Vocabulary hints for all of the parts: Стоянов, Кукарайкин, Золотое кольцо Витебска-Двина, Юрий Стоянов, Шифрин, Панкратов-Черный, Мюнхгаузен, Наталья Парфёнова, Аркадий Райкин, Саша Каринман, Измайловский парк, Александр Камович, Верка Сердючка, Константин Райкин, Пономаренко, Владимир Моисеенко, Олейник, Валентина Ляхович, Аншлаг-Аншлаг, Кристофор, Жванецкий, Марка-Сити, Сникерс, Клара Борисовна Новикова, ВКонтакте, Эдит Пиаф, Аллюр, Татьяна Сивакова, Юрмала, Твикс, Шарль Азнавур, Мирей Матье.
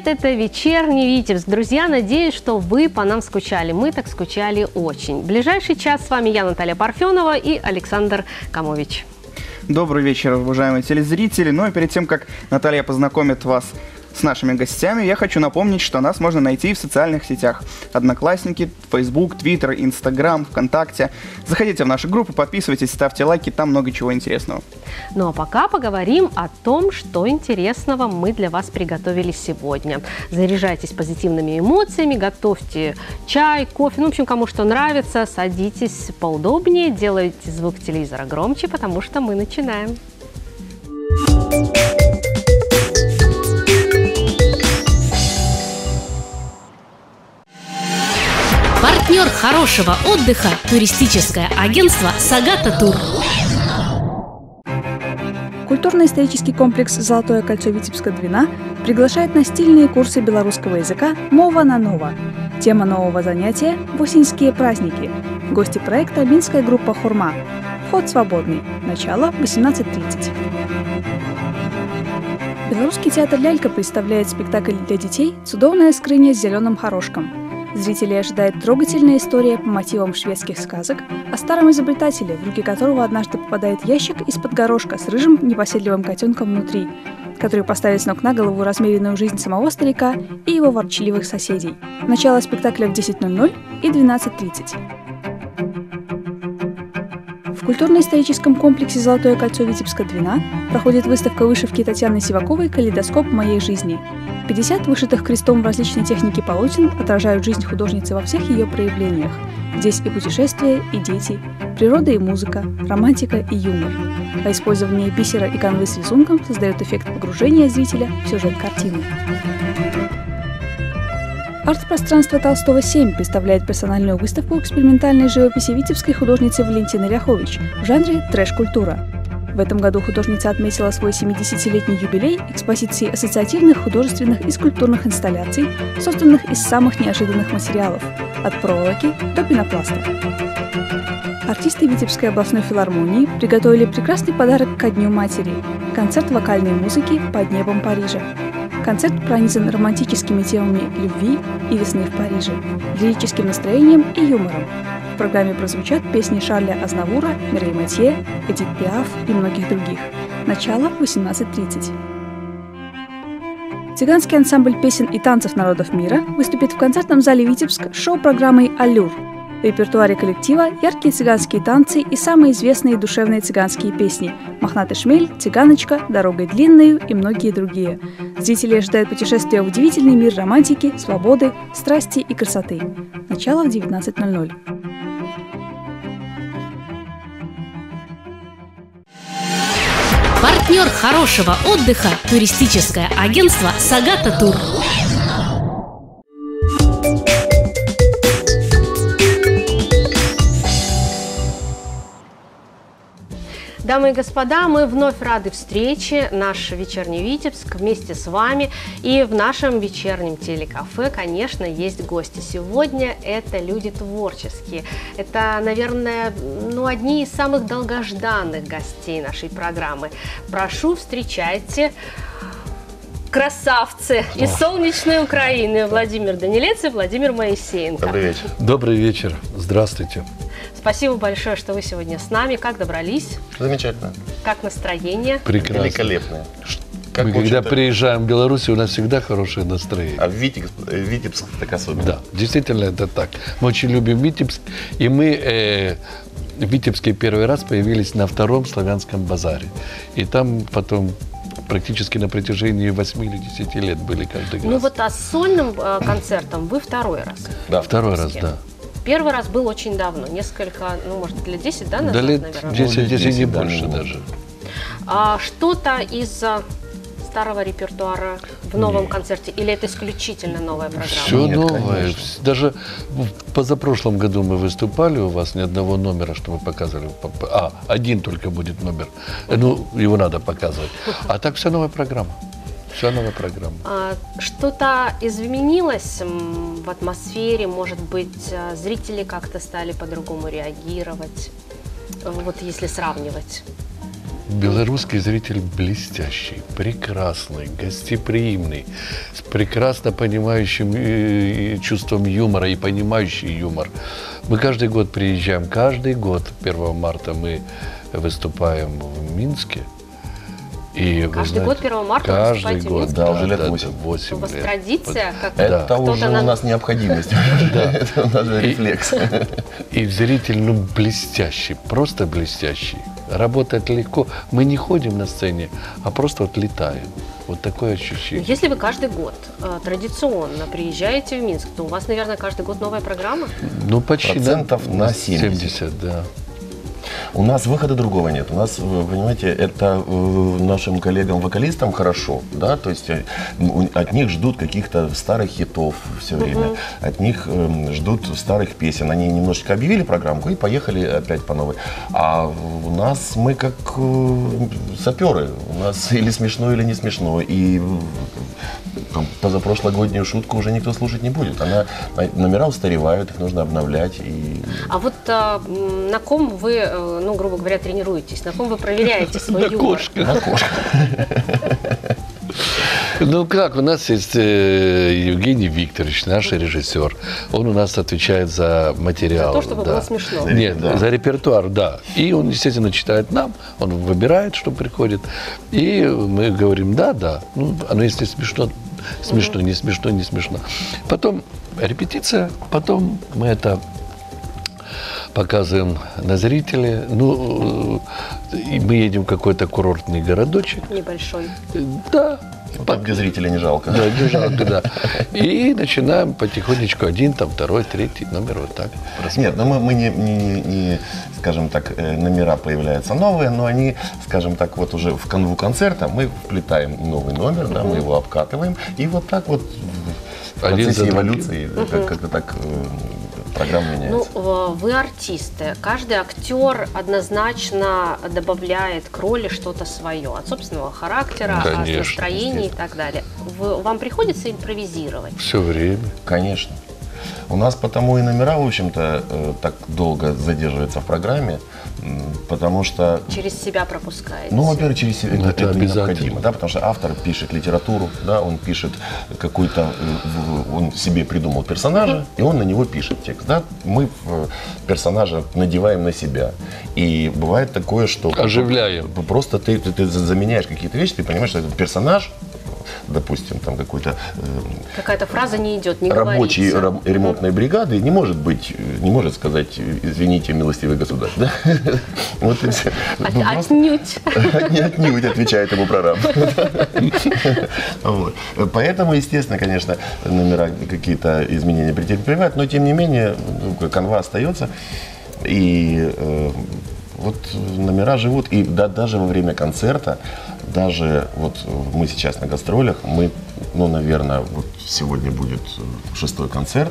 привет! Это «Вечерний Витебск». Друзья, надеюсь, что вы по нам скучали. Мы так скучали очень. В ближайший час с вами я, Наталья Парфенова, и Александр Камович. Добрый вечер, уважаемые телезрители. Ну и перед тем, как Наталья познакомит вас с нашими гостями, я хочу напомнить, что нас можно найти в социальных сетях: Одноклассники, Facebook, Twitter, Instagram, ВКонтакте. Заходите в нашу группу, подписывайтесь, ставьте лайки, там много чего интересного. Ну а пока поговорим о том, что интересного мы для вас приготовили сегодня. Заряжайтесь позитивными эмоциями, готовьте чай, кофе, ну в общем, кому что нравится, садитесь поудобнее, делайте звук телевизора громче, потому что мы начинаем. Партнер хорошего отдыха – туристическое агентство «Сагата Тур». Культурно-исторический комплекс «Золотое кольцо Витебска-Двина» приглашает на стильные курсы белорусского языка «Мова на нова». Тема нового занятия – «Осенские праздники». Гости проекта – минская группа «Хурма». Вход свободный. Начало – 18:30. Белорусский театр «Лялька» представляет спектакль для детей «Судовная скрыня с зеленым хорошком». Зрителей ожидает трогательная история по мотивам шведских сказок о старом изобретателе, в руки которого однажды попадает ящик из-под горошка с рыжим непоседливым котенком внутри, который поставит с ног на голову размеренную жизнь самого старика и его ворчливых соседей. Начало спектакля в 10:00 и 12:30. В культурно-историческом комплексе «Золотое кольцо Витебска-Двина» проходит выставка вышивки Татьяны Сиваковой «Калейдоскоп моей жизни». 50 вышитых крестом в различной технике полотен отражают жизнь художницы во всех ее проявлениях. Здесь и путешествия, и дети, природа и музыка, романтика и юмор. А использование бисера и канвы с рисунком создает эффект погружения зрителя в сюжет картины. Арт-пространство Толстого 7 представляет персональную выставку экспериментальной живописи витебской художницы Валентины Ляхович в жанре трэш-культура. В этом году художница отметила свой 70-летний юбилей экспозиции ассоциативных, художественных и скульптурных инсталляций, созданных из самых неожиданных материалов – от проволоки до пенопласта. Артисты Витебской областной филармонии приготовили прекрасный подарок ко Дню матери – концерт вокальной музыки «Под небом Парижа». Концерт пронизан романтическими темами любви и весны в Париже, лирическим настроением и юмором. В программе прозвучат песни Шарля Азнавура, Мирей Матье, Эдит Пиаф и многих других. Начало в 18:30. Цыганский ансамбль песен и танцев народов мира выступит в концертном зале Витебск с шоу-программой «Аллюр». В репертуаре коллектива яркие цыганские танцы и самые известные душевные цыганские песни «Мохнатый шмель», «Цыганочка», «Дорогой длинною» и многие другие. Зрителей ожидает путешествие в удивительный мир романтики, свободы, страсти и красоты. Начало в 19:00. Партнер хорошего отдыха – туристическое агентство «Сагата Тур». Дамы и господа, мы вновь рады встрече. Наш «Вечерний Витебск» вместе с вами. И в нашем вечернем телекафе, конечно, есть гости. Сегодня это люди творческие. Это, наверное, одни из самых долгожданных гостей нашей программы. Прошу, встречайте. Красавцы из солнечной Украины Владимир Данилец и Владимир Моисеенко. Добрый вечер. Добрый вечер. Здравствуйте. Спасибо большое, что вы сегодня с нами. Как добрались? Замечательно. Как настроение? Прекрасно. Великолепное. Мы, когда приезжаем в Беларусь, у нас всегда хорошее настроение. А Витебск так особенно. Да, действительно это так. Мы очень любим Витебск. И мы в Витебске первый раз появились на втором славянском базаре. И там потом практически на протяжении 8 или 10 лет были каждый раз. Ну вот а с сольным концертом вы второй раз. Да, второй раз, да. Первый раз был очень давно, несколько, ну, может, лет 10, да, назад, лет наверное? 10 и больше даже. А что-то из старого репертуара в новом концерте? Или это исключительно новая программа? Все новое. Конечно. Даже в позапрошлом году мы выступали, у вас ни одного номера, что мы показывали. А, один только будет номер. Ну, его надо показывать. А так вся новая программа. Вся новая программа. Что-то изменилось в атмосфере, может быть, зрители как-то стали по-другому реагировать, вот если сравнивать? Белорусский зритель блестящий, прекрасный, гостеприимный, с прекрасно понимающим чувством юмора и понимающий юмор. Мы каждый год приезжаем, каждый год 1 марта мы выступаем в Минске. И, каждый год 1 марта каждый год, да, уже лет 8 лет. У вас традиция, это уже у нас необходимость, это у нас рефлекс. И зритель, ну, блестящий, просто блестящий. Работать легко. Мы не ходим на сцене, а просто вот летаем. Вот такое ощущение. Если вы каждый год традиционно приезжаете в Минск, то у вас, наверное, каждый год новая программа? Ну, почти. Процентов на 70, да. У нас выхода другого нет. У нас, понимаете, это нашим коллегам-вокалистам хорошо, да, то есть от них ждут каких-то старых хитов все время, от них ждут старых песен. Они немножечко объявили программку и поехали опять по новой. А у нас мы как саперы, у нас или смешно, или не смешно. И там, позапрошлогоднюю шутку уже никто слушать не будет. Она, номера устаревают, их нужно обновлять. И... А вот на ком вы, ну, грубо говоря, тренируетесь? На ком вы проверяете свой юмор? На кошках. Ну как, у нас есть Евгений Викторович, наш режиссер. Он у нас отвечает за материал. За то, чтобы было смешно. Нет, за репертуар, да. И он, естественно, читает нам, он выбирает, что приходит. И мы говорим, да, да. Ну, оно если смешно, смешно, не смешно, не смешно. Потом репетиция, потом мы это... показываем на зрителей. Ну, мы едем в какой-то курортный городочек. Небольшой. Да. Вот там, где зрителя не жалко. Да, не жалко, да. И начинаем потихонечку один, там, второй, третий номер вот так. Нет, ну мы не, скажем так, номера появляются новые, но они, скажем так, вот уже в канву концерта мы вплетаем новый номер, да, мы его обкатываем, и вот так вот в процессе эволюции как-то так... Программа меняется. Ну, вы артисты. Каждый актер однозначно добавляет к роли что-то свое. От собственного характера, конечно, от настроения и так далее. Вам приходится импровизировать? Все время. Конечно. У нас потому и номера, в общем-то, так долго задерживаются в программе, потому что... Через себя пропускаете. Ну, во-первых, через себя это необходимо, да, потому что автор пишет литературу, да, он пишет какой-то, он себе придумал персонажа, и он на него пишет текст, да, мы персонажа надеваем на себя, и бывает такое, что... Оживляем. Просто ты заменяешь какие-то вещи, ты понимаешь, что этот персонаж... Допустим, там какой-то... Какая-то фраза не идет, не рабочий ремонтной бригады не может быть, не может сказать, извините, милостивый государь. Отнюдь. Отнюдь, отвечает ему прораб. Поэтому, естественно, конечно, номера какие-то изменения претерпевают, но тем не менее канва остается. И вот номера живут, и даже во время концерта. Даже вот мы сейчас на гастролях, мы, ну, наверное, вот сегодня будет 6-й концерт.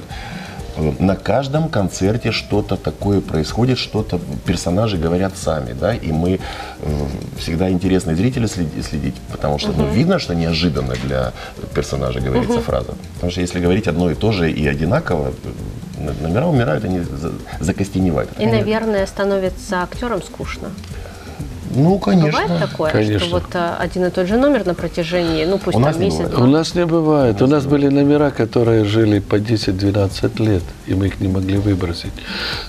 На каждом концерте что-то такое происходит, что-то персонажи говорят сами, да, и мы всегда интересны зрителю следить, потому что, ну, видно, что неожиданно для персонажа говорится фраза. Потому что если говорить одно и то же и одинаково, номера умирают, они закостеневают. И, наверное, становится актерам скучно. Ну, конечно. Бывает такое, конечно, что вот один и тот же номер на протяжении, ну, пусть там месяц? У нас не бывает. У нас были номера, которые жили по 10-12 лет, и мы их не могли выбросить.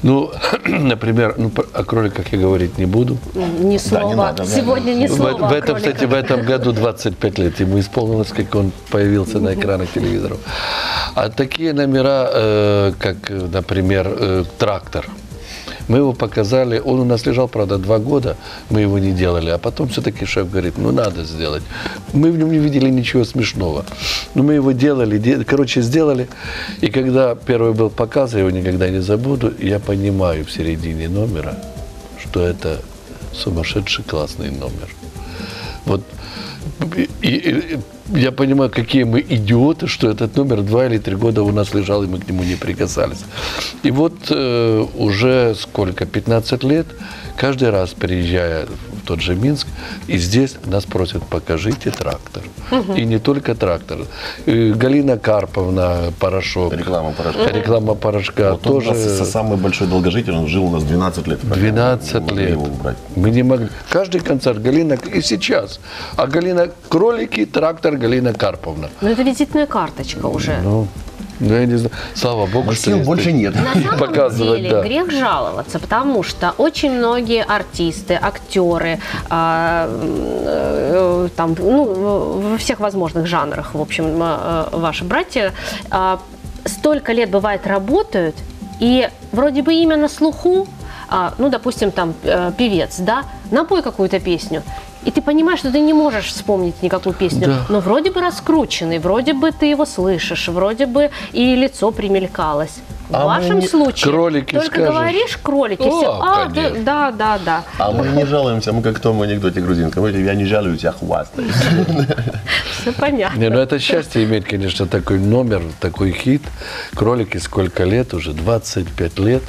Ну, например, ну, о кроликах я говорить не буду. Ни слова. Да, не надо, сегодня ни слова. В этом, кстати, в этом году 25 лет ему исполнилось, как он появился на экранах телевизоров. А такие номера, как, например, «Трактор». Мы его показали, он у нас лежал, правда, 2 года, мы его не делали, а потом все-таки шеф говорит, ну, надо сделать. Мы в нем не видели ничего смешного, но мы его делали, короче, сделали, и когда первый был показ, я его никогда не забуду, я понимаю в середине номера, что это сумасшедший классный номер. Вот. И я понимаю, какие мы идиоты, что этот номер 2 или 3 года у нас лежал, и мы к нему не прикасались. И вот уже сколько, 15 лет, каждый раз приезжая тот же Минск, и здесь нас просят, покажите трактор. И не только трактор. Галина Карповна, порошок. Реклама порошка. Реклама порошка. Вот тоже... самый большой долгожитель, он жил у нас 12 лет. 12 лет. Мы не могли. Каждый концерт Галина, и сейчас. А Галина, кролики, трактор, Галина Карповна. Но это визитная карточка уже. Ну... Ну, я не знаю. Слава богу, сил больше нет. На самом деле, да, грех жаловаться, потому что очень многие артисты, актеры, там, ну, во всех возможных жанрах, в общем, ваши братья, столько лет, бывает, работают, и вроде бы имя на слуху, ну, допустим, там, певец, да, напой какую-то песню. И ты понимаешь, что ты не можешь вспомнить никакую песню, да, но вроде бы раскрученный, вроде бы ты его слышишь, вроде бы и лицо примелькалось. А в вашем случае кролики только скажешь, говоришь кролики, о, все, а, да, да, да. А мы не жалуемся, мы как в том анекдоте грузинском, я не жалуюсь, я хвастаюсь. Все понятно. Не, ну это счастье иметь, конечно, такой номер, такой хит. Кролики сколько лет уже, 25 лет.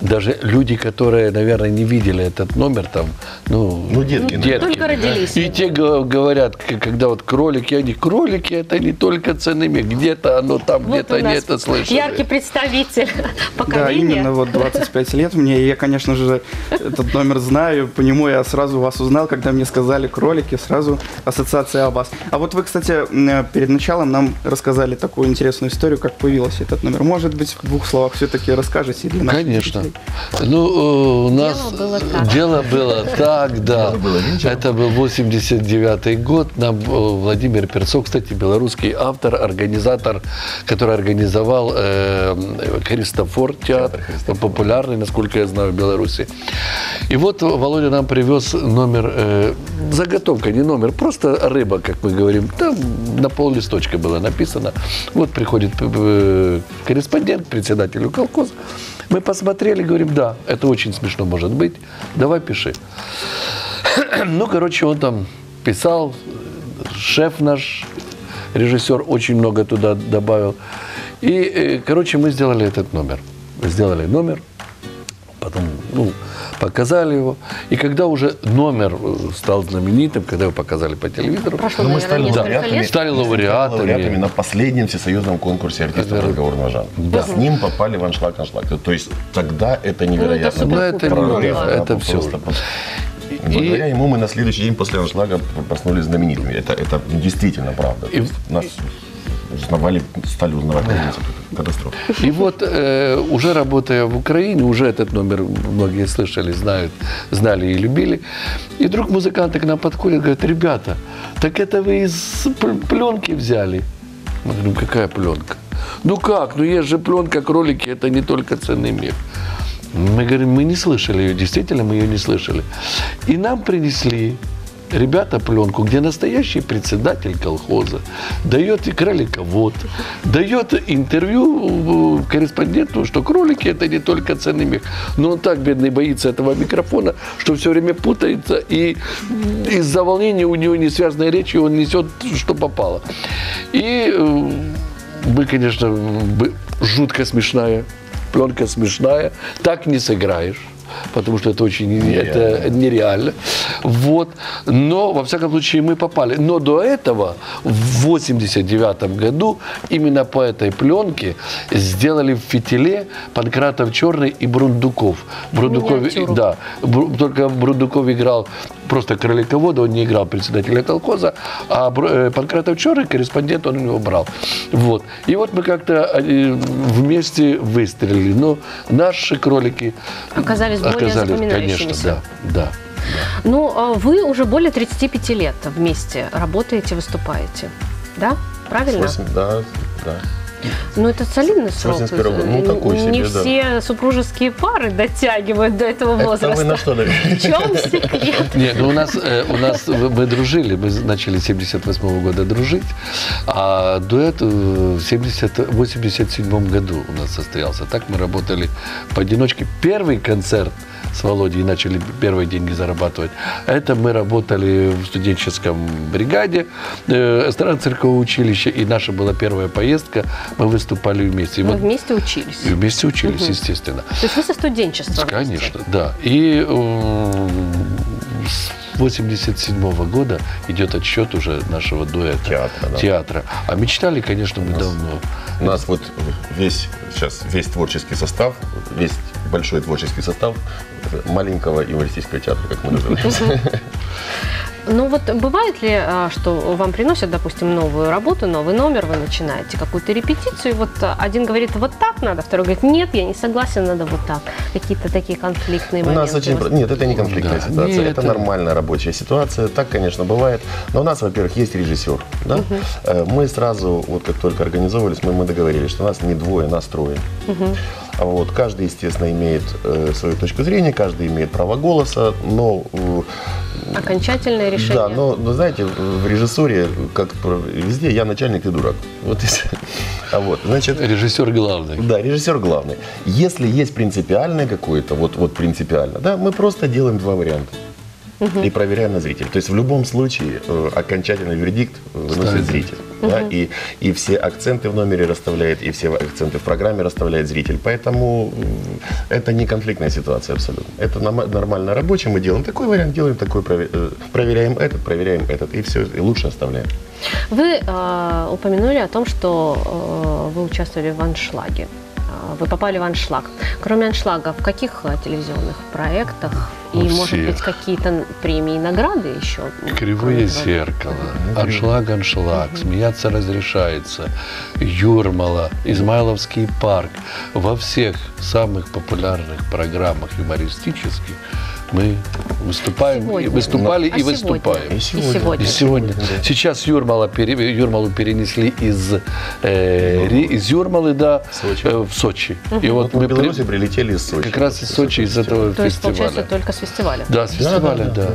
Даже люди, которые, наверное, не видели этот номер, там, ну детки только родились. И те говорят, когда вот кролики, они кролики, это не только ценными, где-то оно там, вот где-то не это слышали. Яркий представитель поколения. Да, именно, вот 25 лет мне, я, конечно же, этот номер знаю, по нему я сразу вас узнал, когда мне сказали кролики, сразу ассоциация о вас. А вот вы, кстати, перед началом нам рассказали такую интересную историю, как появился этот номер. Может быть, в двух словах все-таки расскажете для нас? Конечно. Ну, у нас дело было так, да. Это был 89-й год. Нам Владимир Перцов, кстати, белорусский автор, организатор, который организовал Кристофор театр, популярный, насколько я знаю, в Беларуси. И вот Володя нам привез номер, заготовка, не номер, просто рыба, как мы говорим. Там на пол листочка было написано. Вот приходит корреспондент, председателю колхоза. Мы посмотрели, говорим, да, это очень смешно может быть, давай пиши. Ну, короче, он там писал, шеф наш, режиссер, очень много туда добавил. И, короче, мы сделали этот номер. Сделали номер, потом, ну, показали его. И когда уже номер стал знаменитым, когда его показали по телевизору, мы стали лауреатами на последнем всесоюзном конкурсе артистов разговорного жанра. Да. С ним попали в «Аншлаг-Аншлаг». То есть тогда это невероятно. Ну, это прорыв, это все. Благодаря ему мы на следующий день после «Аншлага» проснулись знаменитыми. Это действительно правда. Нас узнавали, стали узнавать. Катастрофа. И вот уже работая в Украине, уже этот номер многие слышали, знают, знали и любили. И вдруг музыканты к нам подходят, говорят, ребята, так это вы из пленки взяли. Мы говорим, какая пленка? Ну как, ну есть же пленка, кролики, это не только ценный мир. Мы говорим, мы не слышали ее, действительно мы ее не слышали. И нам принесли ребята пленку, где настоящий председатель колхоза дает и кроликовод, дает интервью корреспонденту, что кролики это не только ценный мех. Но он так, бедный, боится этого микрофона, что все время путается, и из-за волнения у него несвязанная речь, и он несет, что попало. И мы, конечно, жутко смешная, пленка смешная, так не сыграешь, потому что это очень нереально. Вот. Но, во всяком случае, мы попали. Но до этого, в 89 году, именно по этой пленке сделали в «Фитиле» Панкратов-Черный и Брундуков. Брундуков, да, только Брундуков играл просто кроликовода, он не играл председателя колхоза, а Панкратов-Черный, корреспондент, он его брал. Вот. И вот мы как-то вместе выстрелили. Но наши кролики... Оказались, конечно, да. Ну, вы уже более 35 лет вместе работаете, выступаете, да? Правильно? 8, да. Ну, это солидный срок. Ну, такой себе, не все, да, супружеские пары дотягивают до этого возраста. Это вы на что доверяете? В чем секрет? Нет, ну, у нас мы дружили, мы начали с 78-го года дружить, а дуэт в 87-м году у нас состоялся. Так мы работали поодиночке. Первый концерт с Володей начали первые деньги зарабатывать. Это мы работали в студенческом бригаде эстрадно-циркового училища, и наша была первая поездка. Мы выступали вместе. Мы вместе учились. И вместе учились, естественно. То есть вы со студенчества? Конечно, да. И 1987 года идет отсчет уже нашего дуэта театра. А мечтали, конечно, мы давно. У нас вот весь творческий состав, весь большой творческий состав маленького юмористического театра, как мы называем. Ну вот бывает ли, что вам приносят, допустим, новую работу, новый номер, вы начинаете какую-то репетицию, и вот один говорит, вот так надо, второй говорит, нет, я не согласен, надо вот так. Какие-то такие конфликтные моменты. Нет, это не конфликтная ситуация, это нормальная рабочая ситуация, так, конечно, бывает. Но у нас, во-первых, есть режиссер, да? Мы сразу, вот как только организовывались, мы договорились, что нас не двое, нас трое. Вот, каждый, естественно, имеет свою точку зрения, каждый имеет право голоса, но... Окончательное решение. Да, но знаете, в режиссуре, как везде, я начальник и дурак. Вот, значит, режиссер главный. Да, режиссер главный. Если есть принципиальное какое-то, вот принципиально, да, мы просто делаем два варианта. И проверяем на зрителя. То есть в любом случае окончательный вердикт выносит зритель. Да? И все акценты в номере расставляет, и все акценты в программе расставляет зритель. Поэтому это не конфликтная ситуация абсолютно. Это нормально рабочее. Мы делаем такой вариант, делаем такой, проверяем этот, и все, и лучше оставляем. Вы упомянули о том, что вы участвовали в аншлаге. Вы попали в аншлаг. Кроме аншлага, в каких телевизионных проектах? И, может быть, какие-то премии, награды еще? «Кривые зеркала», «Аншлаг-Аншлаг», «Смеяться разрешается», «Юрмала», «Измайловский парк». Во всех самых популярных программах юмористических мы выступаем, выступали и выступаем. И сегодня. Сейчас Юрмалу перенесли из Юрмалы в Сочи. И вот мы прилетели из Сочи. Как раз из Сочи, из этого фестиваля. То есть, получается, только с фестиваля. Да, с фестиваля, да.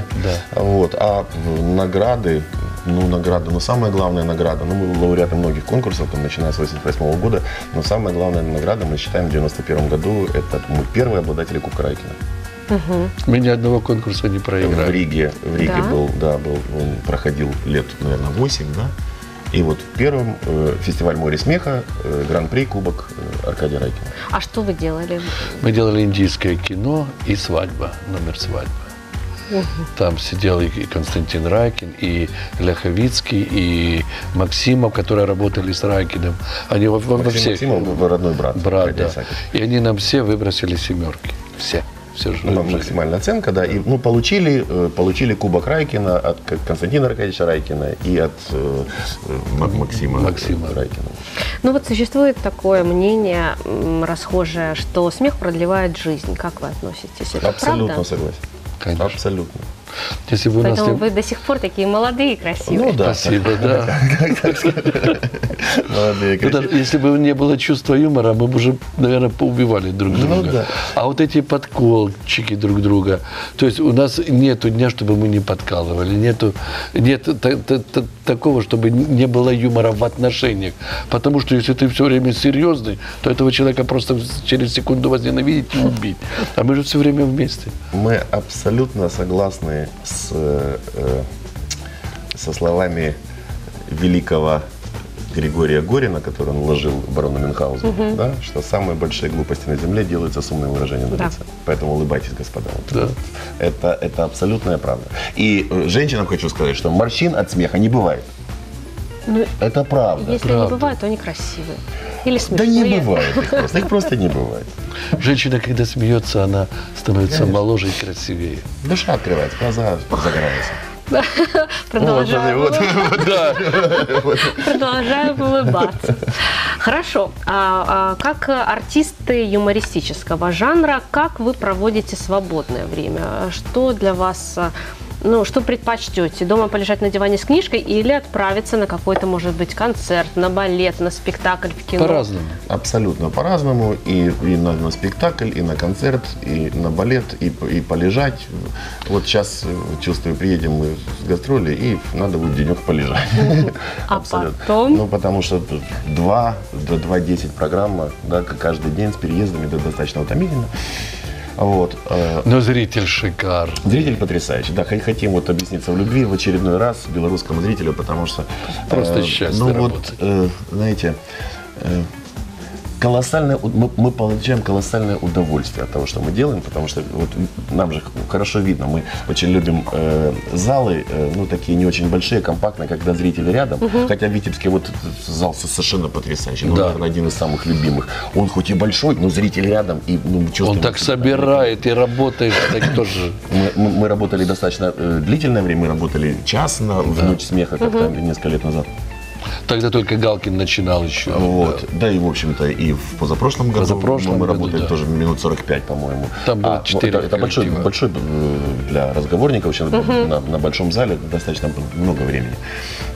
Вот. А награды, ну самая главная награда, ну, мы лауреаты многих конкурсов, там, начиная с 1988 года, но самая главная награда, мы считаем, в 1991 году, это мы первые обладатели Кукарайкина. Мы ни одного конкурса не проиграли. В Риге был, он проходил лет, наверное, 8, да? И вот в первом фестиваль «Море смеха», гран-при, кубок Аркадия Райкина. А что вы делали? Мы делали индийское кино и свадьба, номер «Свадьба». Там сидел и Константин Райкин, и Ляховицкий, и Максимов, которые работали с Райкиным. Они во всех... Максимов был родной брат. И они нам все выбросили семерки. Все. Максимальная оценка, да. И, ну, получили кубок Райкина от Константина Аркадьевича Райкина и от Максима Райкина. Ну вот существует такое мнение расхожее, что смех продлевает жизнь. Как вы относитесь? Это абсолютно правда? Согласен. Конечно. Абсолютно. Если бы поэтому вы до сих пор такие молодые и красивые. Ну да, спасибо, да. Если бы не было чувства юмора, мы бы уже, наверное, поубивали друг друга. А вот эти подколчики друг друга, то есть у нас нету дня, чтобы мы не подкалывали, нет такого, чтобы не было юмора в отношениях. Потому что если ты все время серьезный, то этого человека просто через секунду возненавидеть и убить. А мы же все время вместе. Мы абсолютно согласны со словами великого Григория Горина, который он вложил барону Мюнхгаузену, да, что самые большие глупости на земле делаются с умным выражением на лице. Поэтому улыбайтесь, господа. Да. Это абсолютная правда. И женщинам хочу сказать, что морщин от смеха не бывает. Ну, это правда. Если правда. Не бывает, то они красивые. Или смешные. Да не бывает их просто. Их просто не бывает. Женщина, когда смеется, она становится моложе и красивее. Душа открывается, глаза загораются. Продолжаем улыбаться. Хорошо. Как артисты юмористического жанра, как вы проводите свободное время? Что для вас... Ну, что предпочтете? Дома полежать на диване с книжкой или отправиться на какой-то, может быть, концерт, на балет, на спектакль, в кино? По-разному. Абсолютно по-разному. И на спектакль, и на концерт, и на балет, и полежать. Вот сейчас, чувствую, приедем мы с гастроли, и надо будет денек полежать. А потом? Ну, потому что 2-10 программа, да, каждый день с переездами, это достаточно утомительно. Вот. Но зритель шикарный. Зритель потрясающий. Да, хотим вот объясниться в любви в очередной раз белорусскому зрителю, потому что... Просто счастье работать. Знаете, колоссальное, мы получаем колоссальное удовольствие от того, что мы делаем, потому что вот нам же хорошо видно, мы очень любим залы, ну, такие не очень большие, компактные, когда зрители рядом, хотя в Витебске вот зал совершенно потрясающий, ну, наверное, один из самых любимых. Он хоть и большой, но зритель рядом, и ну, мы чувствуем... Он так собирает и работает, так тоже... Мы работали достаточно длительное время, мы работали час в ночь смеха, как-то несколько лет назад. Тогда только Галкин начинал еще. Вот. Да, и, в общем-то, и в позапрошлом году мы работали тоже минут 45, по-моему. Там было 4 коллектива. Это большой для разговорников, очень на большом зале достаточно много времени.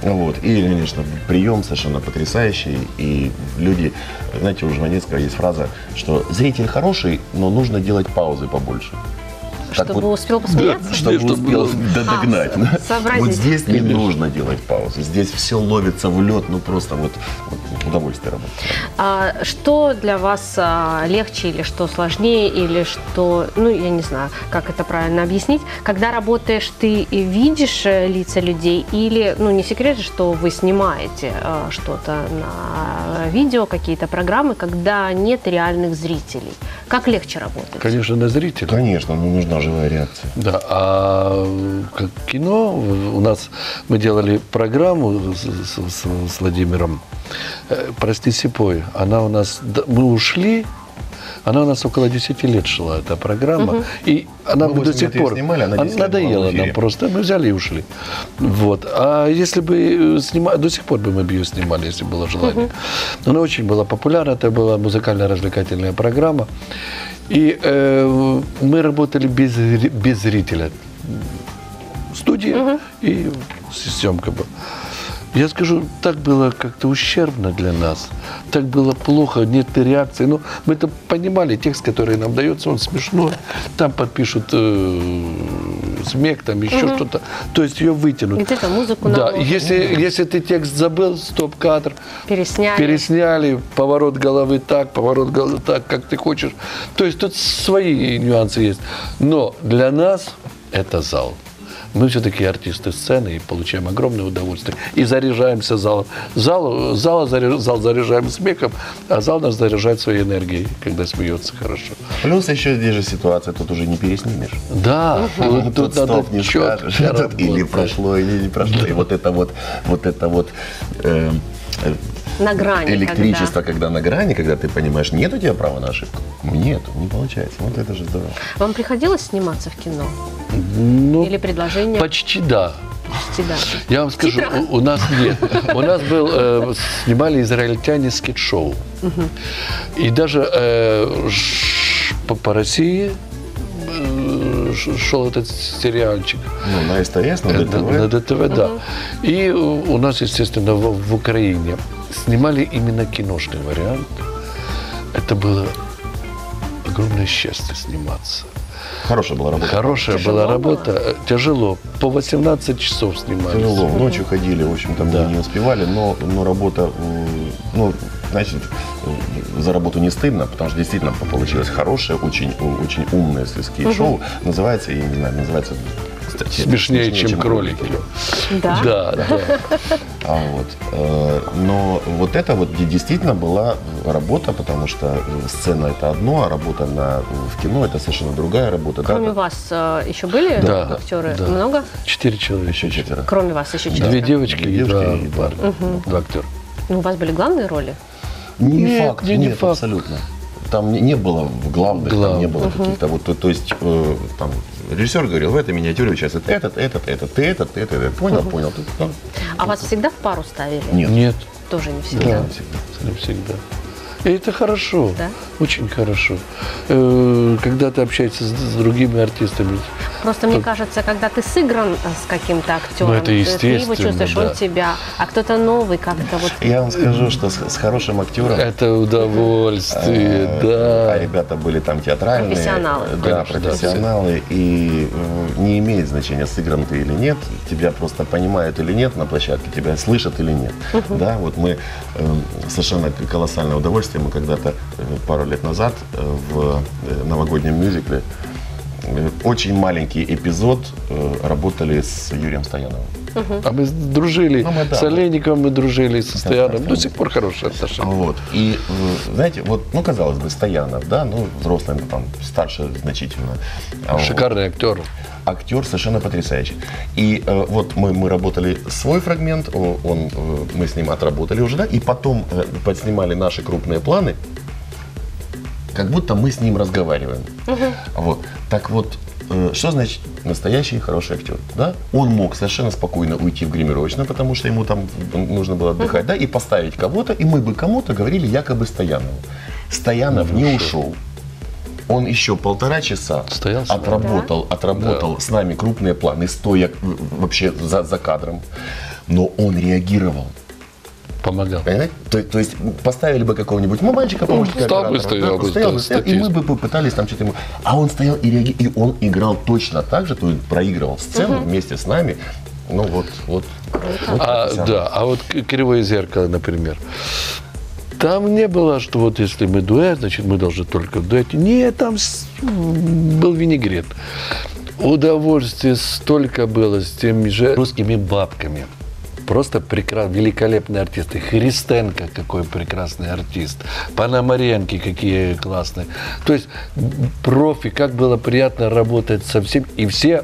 Вот. И, конечно, прием совершенно потрясающий. И люди, знаете, у Жванецкого есть фраза, что зритель хороший, но нужно делать паузы побольше. Так чтобы вот, успел посмеяться? Да, чтобы успел догнать. Вот здесь не нужно делать паузу. Здесь все ловится в лед. Ну, просто вот удовольствие работать. А что для вас легче или что сложнее? Или что, ну, я не знаю, как это правильно объяснить. Когда работаешь, ты видишь лица людей? Или, ну, не секрет, что вы снимаете что-то на видео, какие-то программы, когда нет реальных зрителей? Как легче работать? Конечно, на зрителей. Конечно, ну, нужна живая реакция. Да, а как кино, у нас мы делали программу с Владимиром, «Прости, Сипой», она у нас, мы ушли, она у нас около 10 лет шла, эта программа, и она до сих пор снимали, она надоела нам просто, мы взяли и ушли. Вот. А если бы снимали, до сих пор бы мы бы ее снимали, если было желание. Она очень была популярна, это была музыкально-развлекательная программа. И мы работали без зрителя. Студия и съемка была. Я скажу, так было как-то ущербно для нас. Так было плохо, нет реакции. Но мы это понимали, текст, который нам дается, он смешной. Там подпишут смех, там еще что-то. То есть ее вытянут. Где-то музыку надо. Да, если ты текст забыл, стоп-кадр. Пересняли. Поворот головы так, как ты хочешь. То есть тут свои нюансы есть. Но для нас это зал. Мы все-таки артисты сцены и получаем огромное удовольствие. И заряжаемся залом. Зал заряжаем смехом, а зал нас заряжает своей энергией, когда смеется хорошо. Плюс еще здесь же ситуация, тут уже не переснимешь. Да, тут стоп не скажешь. Или прошло, или не прошло. И вот это на грани, электричество, когда на грани, когда ты понимаешь, нет у тебя права на ошибку. Нет, не получается. Вот это же здорово. Вам приходилось сниматься в кино? Ну, или предложение? Почти да. Я вам скажу, у нас нет. У нас снимали израильтяне скетч-шоу. И даже по России шел этот сериальчик. Ну, на СТС, на ДТВ. На ДТВ, да. И у нас, естественно, в Украине снимали именно киношный вариант. Это было огромное счастье сниматься. Хорошая была работа. Тяжело. По 18 часов снимались. Тяжело. Ночью ходили, в общем-то, мы не успевали, но работа, ну, значит, за работу не стыдно, потому что действительно получилось хорошее, очень умное скетч-шоу. Называется, я не знаю, называется... Смешнее, чем кролики. Да. Но вот это вот действительно была работа, потому что сцена это одно, а работа в кино это совершенно другая работа. Кроме вас еще были актеры? Много? 4 человека. Еще 4. Кроме вас еще 4. 2 девочки и 2 актера. У вас были главные роли? Не факт, абсолютно. Там не было главных, там не было каких-то вот, то есть там... Режиссер говорил, в этой миниатюре участвует этот. Понял. А вас всегда в пару ставили? Нет. Тоже не всегда? Да, не всегда. И это хорошо, очень хорошо. Когда ты общаешься с другими артистами. Просто мне кажется, когда ты сыгран с каким-то актером, это естественно, ты его чувствуешь, он тебя, а кто-то новый как-то вот. Я вам скажу, что с хорошим актером. Это удовольствие, да. А ребята были там театральные. Профессионалы. Да, профессионалы. И не имеет значения, сыгран ты или нет, тебя просто понимают или нет на площадке, тебя слышат или нет. Да, вот мы совершенно колоссальное удовольствие. Мы когда-то пару лет назад в новогоднем мюзикле Очень маленький эпизод работали с Юрием Стояновым. Угу. А мы дружили с Олейником, мы дружили со Стояновым. До сих пор хорошие отношения. Вот. И, знаете, вот, ну, казалось бы, Стоянов, да, ну, взрослый, там, старше значительно. Шикарный актер. Актер совершенно потрясающий. И вот мы работали свой фрагмент, мы с ним отработали уже, да, и потом подснимали наши крупные планы, как будто мы с ним разговариваем. Uh-huh. Вот. Так вот, что значит настоящий хороший актер? Да? Он мог совершенно спокойно уйти в гримировочную, потому что ему там нужно было отдыхать, uh-huh. да, и поставить кого-то, и мы бы кому-то говорили якобы Стоянову. Стоянов не ушел. Он еще полтора часа отработал с нами крупные планы, стоя вообще за кадром, но он реагировал. Помогал. То есть поставили бы какого-нибудь мальчика, помощника, стоял, и мы бы пытались там что-то ему. А он стоял и реагировал, и он играл точно так же, то есть проигрывал сцену вместе с нами. Ну вот «Кривое зеркало», например. Там не было, что вот если мы дуэт, значит мы должны только в дуэте. Нет, там был винегрет. Удовольствие столько было с теми же русскими бабками. Просто прекрасный, великолепные артисты. Христенко, какой прекрасный артист. Пономаренки, какие классные. То есть профи, как было приятно работать со всеми. И все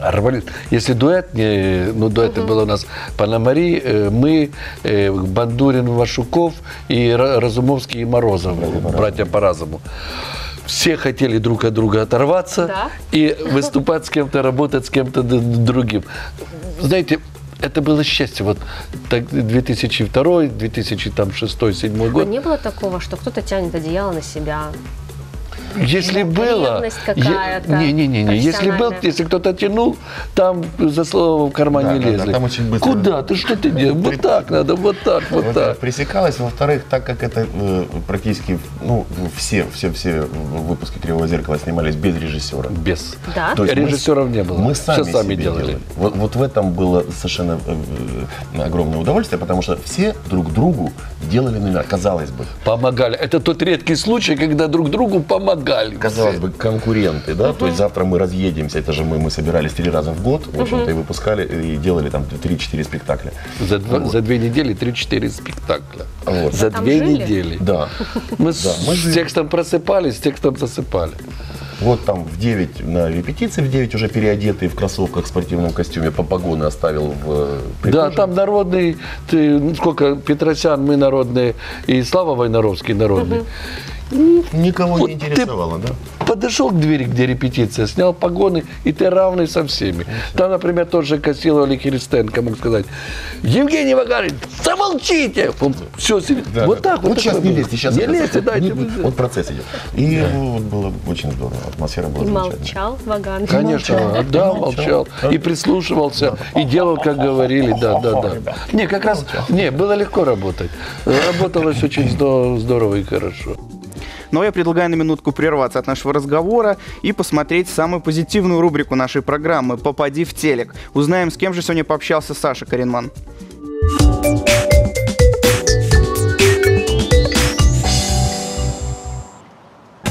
рвали. Если дуэт, дуэты было у нас Пономари, мы, Бандурин, Вашуков, и Разумовский, и Морозов, братья по разуму. Все хотели друг от друга оторваться и выступать с кем-то, работать с кем-то другим. Знаете, это было счастье. Вот 2002, 2006, 2007 год. Но не было такого, что кто-то тянет одеяло на себя? Если было, если кто-то тянул, там за слово в кармане лезли. Там очень быстро. Куда ты, что ты делаешь? Вот так надо, вот так, вот так. Пресекалось. Во-вторых, так как это практически, ну, все выпуски «Кривого зеркала» снимались без режиссера. Без. Да. То есть режиссеров не было. Мы сами делали. Вот в этом было совершенно огромное удовольствие, потому что все друг другу делали номера, казалось бы. Помогали. Это тот редкий случай, когда друг другу помогали. Казалось бы, конкуренты, да, то есть завтра мы разъедемся, это же мы собирались 3 раза в год, в общем-то, и выпускали, и делали там 3-4 спектакля. За 2 недели 3-4 спектакля. Вот. За 2 недели. Да. Мы с текстом просыпались, с текстом засыпали. Вот там в 9 на репетиции, в 9 уже переодетый в кроссовках, в спортивном костюме, по погоны оставил в прихожей. Да, там народный, сколько, Петросян, мы народные, и Слава Войнаровский народный. Никого вот не интересовало, да? Подошел к двери, где репетиция, снял погоны, и ты равный со всеми. Там, например, тот же Косилов или Христенко мог сказать: Евгений Вагарин, замолчите! Он все сидит. Да, вот так вот. Вот сейчас не лезьте, сейчас не лезьте, дайте. Вот процесс идет. И вот было очень здорово, атмосфера была замечательная. Молчал Вагарин. Конечно, да, молчал. И прислушивался, и делал, как говорили, да. Не, как раз, не, было легко работать. Работалось очень здорово и хорошо. Но я предлагаю на минутку прерваться от нашего разговора и посмотреть самую позитивную рубрику нашей программы «Попади в телек». Узнаем, с кем же сегодня пообщался Саша Каринман.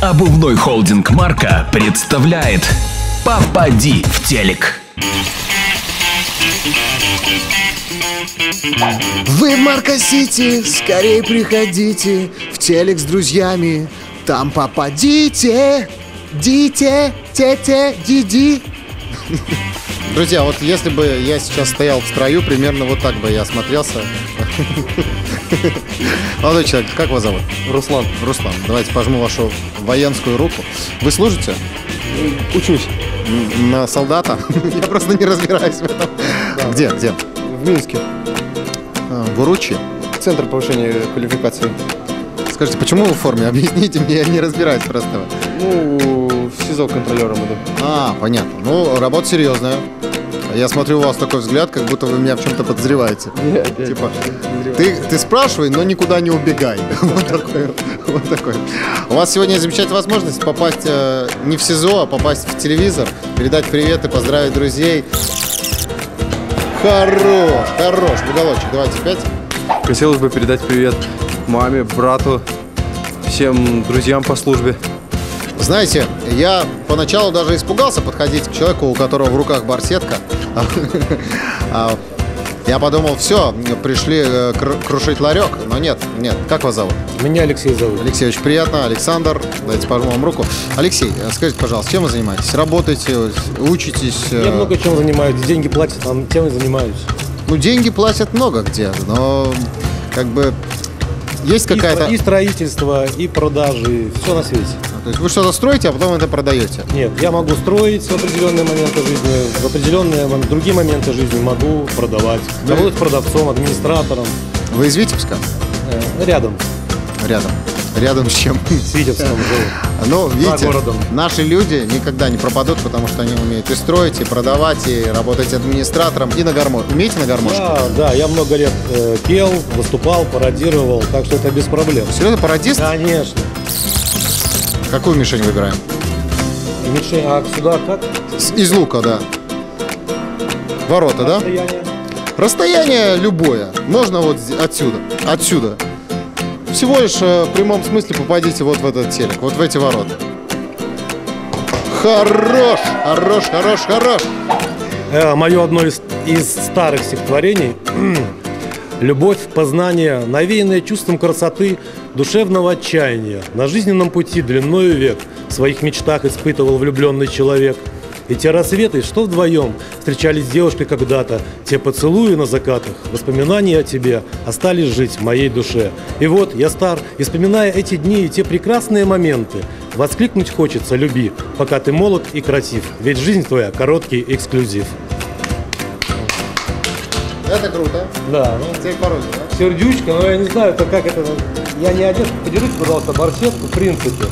Обувной холдинг «Марка» представляет «Попади в телек». Вы в Марка-Сити, скорее приходите в телек с друзьями. Там попадите, дите, тете, диди. Друзья, вот если бы я сейчас стоял в строю, примерно вот так бы я смотрелся. Молодой человек, как вас зовут? Руслан. Руслан, давайте пожму вашу военскую руку. Вы служите? Учусь. На солдата? Я просто не разбираюсь в этом. Да. Где? В Минске. В Уручье? Центр повышения квалификации. Скажите, почему вы в форме? Объясните мне, я не разбираюсь просто. Ну, в СИЗО контролером иду. А, понятно. Ну, работа серьезная. Я смотрю, у вас такой взгляд, как будто вы меня в чем-то подозреваете. Нет, типа, ты спрашивай, но никуда не убегай. Вот такой. У вас сегодня замечательная возможность попасть не в СИЗО, а попасть в телевизор, передать привет и поздравить друзей. Хорош. Уголочек, давайте 5. Хотелось бы передать привет маме, брату, всем друзьям по службе. Знаете, я поначалу даже испугался подходить к человеку, у которого в руках барсетка. Я подумал, все, пришли крушить ларек, но нет, нет. Как вас зовут? Меня Алексей зовут. Алексей, очень приятно. Александр, дайте, пожму вам руку. Алексей, скажите, пожалуйста, чем вы занимаетесь? Работаете, учитесь? Я много чем занимаюсь, деньги платят, а тем и занимаюсь. Ну, деньги платят много где, но как бы есть какая-то... И строительство, и продажи, все на свете. То есть вы что-то строите, а потом это продаете? Нет, я могу строить в определенные моменты жизни, в определенные другие моменты жизни могу продавать. Работать продавцом, администратором. Вы из Витебска? Рядом. Рядом. Рядом с чем? С Витебском живу. Но видите, наши люди никогда не пропадут, потому что они умеют и строить, и продавать, и работать администратором, и на гармошке. Умеете на гармошке? Да, я много лет пел, выступал, пародировал, так что это без проблем. Серьезно, пародист? Конечно. Какую мишень выбираем? Мишень, а сюда как? Из лука, да. Ворота, да? Расстояние. Расстояние любое. Можно вот отсюда. Отсюда. Всего лишь в прямом смысле попадите вот в этот телек, вот в эти ворота. Хорош! Хорош, хорош, хорош! Мое одно из старых стихотворений. Любовь, познание, навеянное чувством красоты, душевного отчаяния. На жизненном пути длиною век в своих мечтах испытывал влюбленный человек. И те рассветы, что вдвоем встречались с девушкой когда-то, те поцелуи на закатах, воспоминания о тебе остались жить в моей душе. И вот я стар, и вспоминая эти дни и те прекрасные моменты, воскликнуть хочется: люби, пока ты молод и красив, ведь жизнь твоя короткий эксклюзив. Это круто. Да. Ну, пароль, да? Сердючка, но я не знаю, это как это... Я не одет. Подержите, пожалуйста, барсетку, в принципе.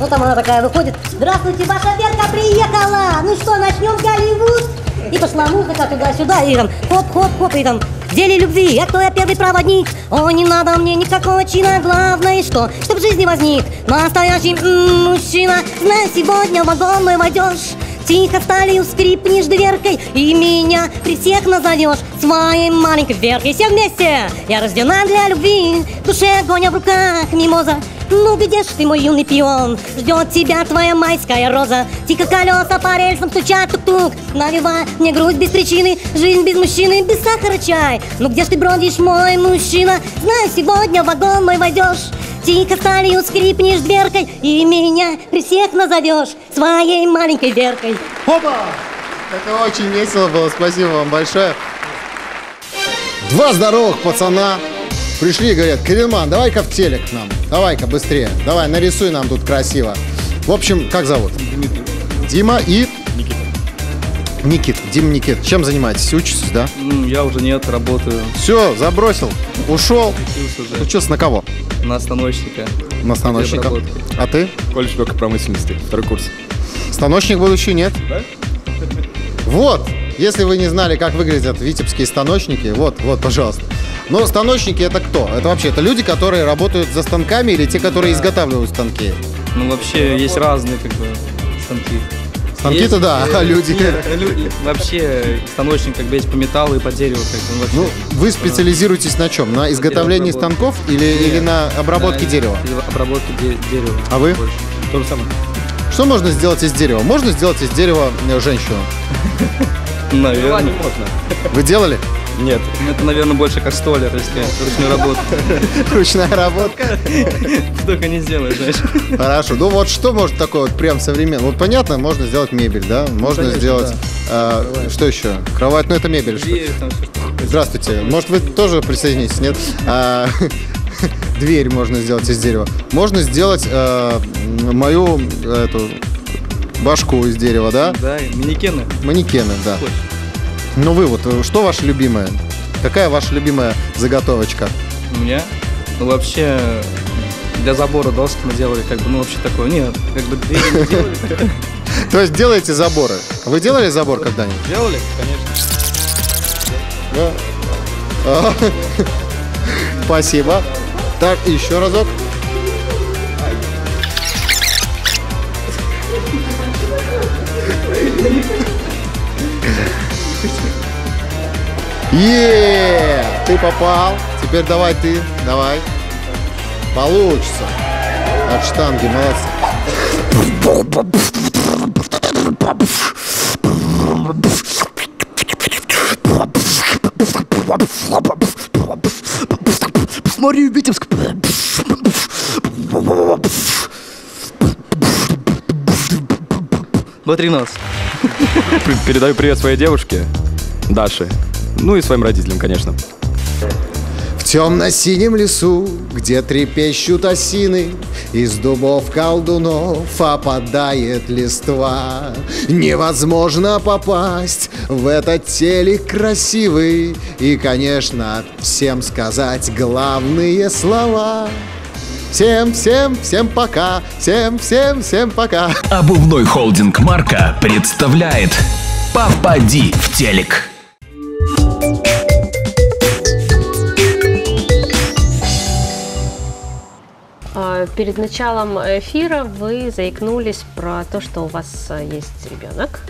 Ну, там она такая выходит. Здравствуйте, ваша Верка приехала! Ну что, начнем Голливуд? И пошла музыка туда-сюда, и там хоп-хоп-хоп, и там... В деле любви, я кто, я первый проводник. О, не надо мне никакого чина, главное что? Чтоб в жизни возник настоящий мужчина. Знай, сегодня в вагон мы войдешь. Тихо сталью скрипнешь дверкой и меня при всех назовешь своей маленькой Веркой. Все вместе! Я рождена для любви, в душе огонь, а в руках мимоза. Ну где ж ты, мой юный пион? Ждет тебя твоя майская роза. Тихо колеса по рельсам стучат, тук-тук. Навевай мне грудь без причины, жизнь без мужчины, без сахара чай. Ну где ж ты бродишь, мой мужчина? Знаю, сегодня в вагон мой войдешь. Тихо сталью скрипнешь дверкой и меня при всех назовешь своей маленькой Веркой. Опа! Это очень весело было, спасибо вам большое. Два здоровых пацана пришли и говорят: Каринман, давай-ка в телек к нам, давай-ка быстрее, давай, нарисуй нам тут красиво. В общем, как зовут? Дмитрий. Дима и... Никита. Никит, Дим, Никит, чем занимаетесь? Учитесь, да? Я уже нет, работаю. Все, забросил, ушел. Учился на кого? На станочника. На станочника. А ты? Колледж промышленности, второй курс. Станочник будущий, нет? Да? Вот, если вы не знали, как выглядят витебские станочники, вот, вот, пожалуйста. Но станочники — это кто? Это вообще, это люди, которые работают за станками, или те, которые изготавливают станки? Ну, вообще, есть разные, как бы, станки. Станки-то да, а люди. Вообще, станочник как бы есть по металлу и по дереву. Как бы, ну, вы специализируетесь на чем? На изготовлении станков или на обработке дерева? Обработке дерева. А вы? Больше. То же самое. Что можно сделать из дерева? Можно сделать из дерева женщину? Наверное, можно. Вы делали? Нет. Это, наверное, больше как столер, если ручную работу. Ручная работа. Только не сделаешь, знаешь. Хорошо. Ну вот что может такое вот прям современное? Вот понятно, можно сделать мебель, да? Можно сделать... Что еще? Кровать, ну это мебель. Здравствуйте. Может, вы тоже присоединитесь, нет? Дверь можно сделать из дерева. Можно сделать мою эту башку из дерева, да? Да, манекены. Манекены, да. Ну вы вот, что ваша любимая? Какая ваша любимая заготовочка? У меня? Ну вообще, для забора доски мы делали, как бы, ну вообще такое, нет, как бы двери не делали. То есть делаете заборы? Вы делали забор когда-нибудь? Делали, конечно. Спасибо. Так, еще разок. Еее, ты попал. Теперь давай ты, давай. Получится. От штанги, молодцы. Смотри, Витебск. До 13. Передаю привет своей девушке, Даше. Ну и своим родителям, конечно. В темно-синем лесу, где трепещут осины, из дубов колдунов опадает листва. Невозможно попасть в этот телек красивый и, конечно, всем сказать главные слова. Всем-всем-всем пока! Всем-всем-всем пока! Обувной холдинг «Марка» представляет «Попади в телек». Перед началом эфира вы заикнулись про то, что у вас есть ребенок.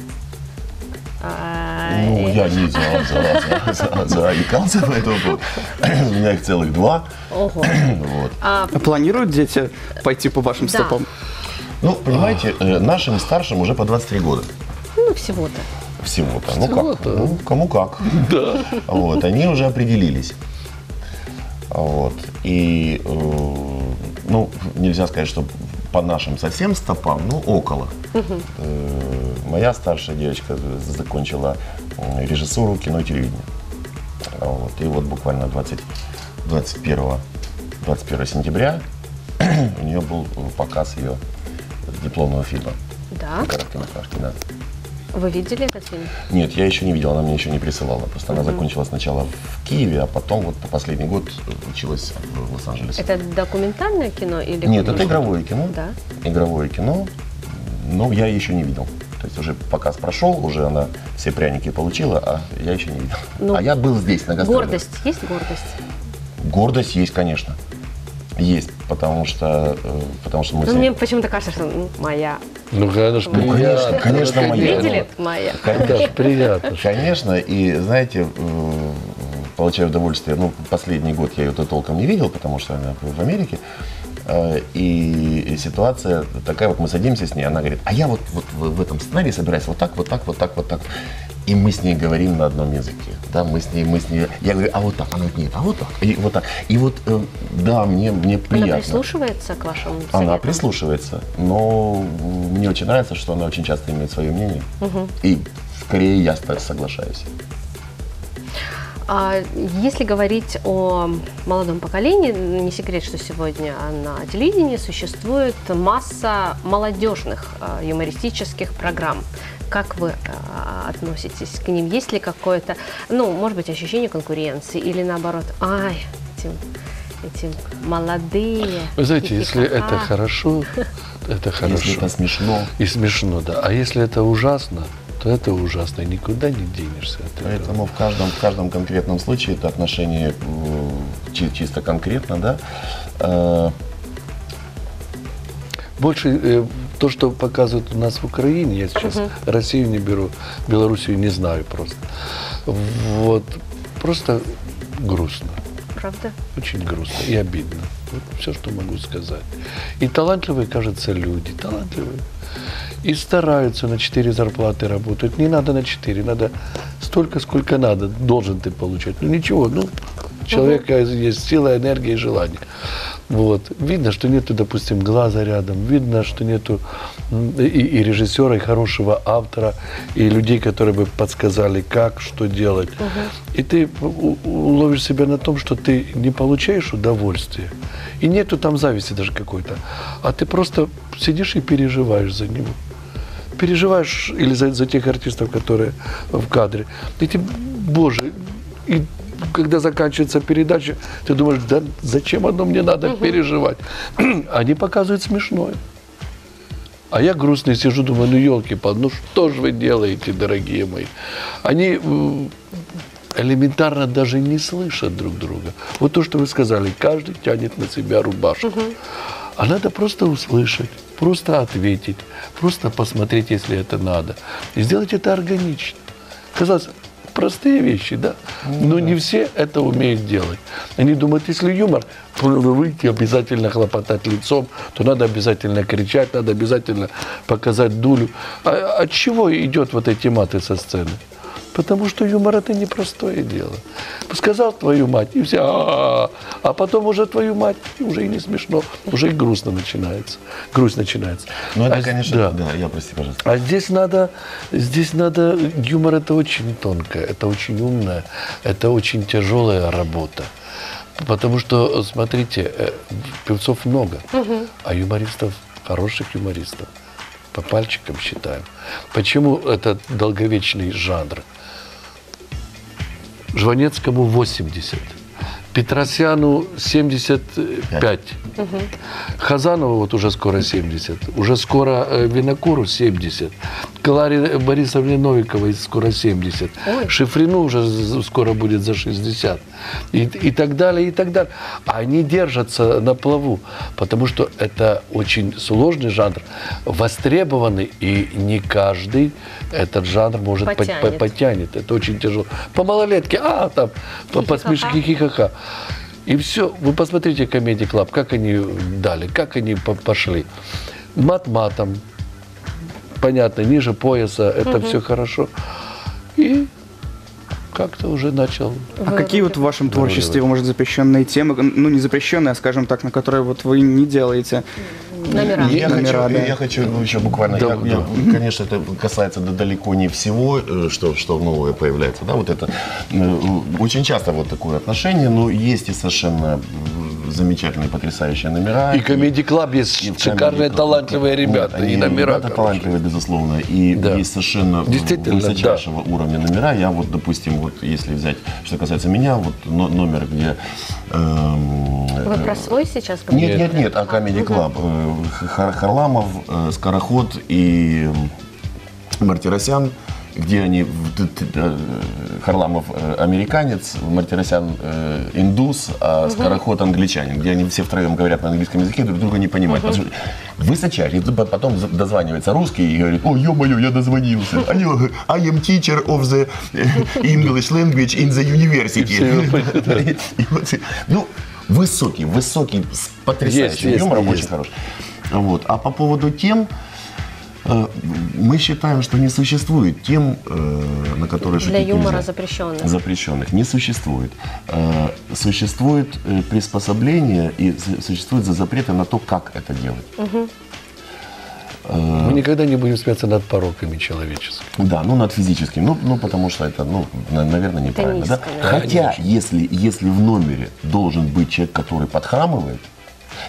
Ну, я не заикался, поэтому у меня их целых два. Ого. Планируют дети пойти по вашим стопам? Ну, понимаете, нашим старшим уже по 23 года. Ну, всего-то. Всего-то. Ну, кому как. Да. Вот, они уже определились. Вот. И, ну, нельзя сказать, что по нашим совсем стопам, ну, около. Моя старшая девочка закончила режиссуру, кино и телевидение. Вот. И вот буквально 21 сентября у нее был показ ее дипломного фильма. Да? Короткометражки, да. Вы видели этот фильм? Нет, я еще не видел, она мне еще не присылала. Просто она закончила сначала в Киеве, а потом вот по последний год училась в Лос-Анджелесе. Это документальное кино или... Нет, это игровое кино. Да. Игровое кино, но я еще не видел. То есть уже показ прошел, уже она все пряники получила, а я еще не видел. Ну, а я был здесь, на гастролях. Гордость? Есть гордость? Гордость есть, конечно. Есть, потому что мы... Ну, мне почему-то кажется, что моя. Ну, конечно, приятно. Конечно, моя. Видели? Моя. Конечно, приятно. Конечно, и, знаете, получаю удовольствие. Ну, последний год я ее-то толком не видел, потому что она в Америке. И ситуация такая, вот мы садимся с ней, она говорит, а я вот в этом сценарии собираюсь вот так, вот так, вот так, вот так. И мы с ней говорим на одном языке, да, мы с ней, я говорю, а вот так, она говорит, нет, а вот так, и вот так. И вот, да, мне приятно. Она прислушивается к вашему совету? Она прислушивается, но мне очень нравится, что она очень часто имеет свое мнение, и скорее я соглашаюсь. Если говорить о молодом поколении, не секрет, что сегодня на телевидении существует масса молодежных юмористических программ. Как вы относитесь к ним? Есть ли какое-то, ну, может быть, ощущение конкуренции или наоборот, ай, эти молодые? Вы знаете, если это хорошо, это хорошо. Если это смешно. И смешно, да. А если это ужасно, то это ужасно, и никуда не денешься от этого. Поэтому в каждом конкретном случае это отношение чисто конкретно, да. Больше то, что показывают у нас в Украине, я сейчас Россию не беру, Белоруссию не знаю просто. Вот, просто грустно. Правда? Очень грустно и обидно. Вот все, что могу сказать. И талантливые, кажется, люди, талантливые. И стараются, на 4 зарплаты работают. Не надо на 4, надо столько, сколько надо, должен ты получать. Ну ничего, ну, у человека есть сила, энергия и желание. Вот. Видно, что нету, допустим, глаза рядом, видно, что нету и режиссера, и хорошего автора, и людей, которые бы подсказали, как, что делать. И ты ловишь себя на том, что ты не получаешь удовольствие, и нету там зависти даже какой-то, а ты просто сидишь и переживаешь за него. Переживаешь или за тех артистов, которые в кадре. И ты, боже, и... Когда заканчивается передача, ты думаешь, да зачем оно мне надо переживать? Они показывают смешное. А я грустный сижу, думаю, ну елки-палки, ну что же вы делаете, дорогие мои? Они элементарно даже не слышат друг друга. Вот то, что вы сказали, каждый тянет на себя рубашку. А надо просто услышать, просто ответить, просто посмотреть, если это надо. И сделать это органично. Казалось, простые вещи, да. Но не все это умеют делать. Они думают, если юмор, то надо выйти, обязательно хлопотать лицом, то надо обязательно кричать, надо обязательно показать дулю. А от чего идет вот эти маты со сцены? Потому что юмор – это непростое дело. Сказал твою мать, и все, а потом уже твою мать, и уже и не смешно, уже и грустно начинается. Грусть начинается. Ну, это, конечно, да. Да, я, прости, пожалуйста. А здесь надо, юмор – это очень тонкое, это очень умное, это очень тяжелая работа. Потому что, смотрите, певцов много, а юмористов, хороших юмористов, по пальчикам считаем. Почему это долговечный жанр? Жванецкому 80, Петросяну 75, Хазанову вот уже скоро 70, уже скоро Винокуру 70, Кларе Борисовне Новиковой скоро 70, Шифрину уже скоро будет за 60 и так далее, и так далее. А они держатся на плаву, потому что это очень сложный жанр, востребованный, и не каждый этот жанр может потянет. Это очень тяжело. По малолетке, там, по смешке, хихаха. И все. Вы посмотрите «Комедия-клаб», как они дали, как они пошли. Мат матом, понятно, ниже пояса, это все хорошо. И как-то уже начал. А какие вот в вашем творчестве, может, запрещенные темы, ну, не запрещенные, а, скажем так, на которые вот вы не делаете? Номера. Я хочу ну, еще буквально, я, конечно, это касается далеко не всего, что новое появляется, да, вот это, очень часто вот такое отношение, но есть и совершенно замечательные, потрясающие номера. И «Комедий-клаб» есть шикарные, талантливые ребята, и номера. Ребята талантливые, безусловно, и есть совершенно высочайшего уровня номера. Я вот, допустим, вот если взять, что касается меня, вот номер, где... Вы про свой сейчас говорите? Нет, нет, нет, а «Комедий-клаб». Харламов, Скороход и Мартиросян, где они, Харламов американец, Мартиросян индус, а Скороход англичанин, где они все втроем говорят на английском языке, друг друга не понимают. Высочайший, потом дозванивается русский и говорит: о, ё-моё, я дозвонился, I am teacher of the English language in the university. Ну, высокий, потрясающий юмор, очень хороший. Вот. А по поводу тем, мы считаем, что не существует тем, на которые шутить нельзя. Для юмора запрещенных. Запрещенных не существует. Существует приспособление и существуют запреты на то, как это делать. Мы никогда не будем смеяться над пороками человеческими. Да, ну над физическим, ну потому что это, ну, наверное, неправильно. Да? Хотя, если в номере должен быть человек, который подхрамывает,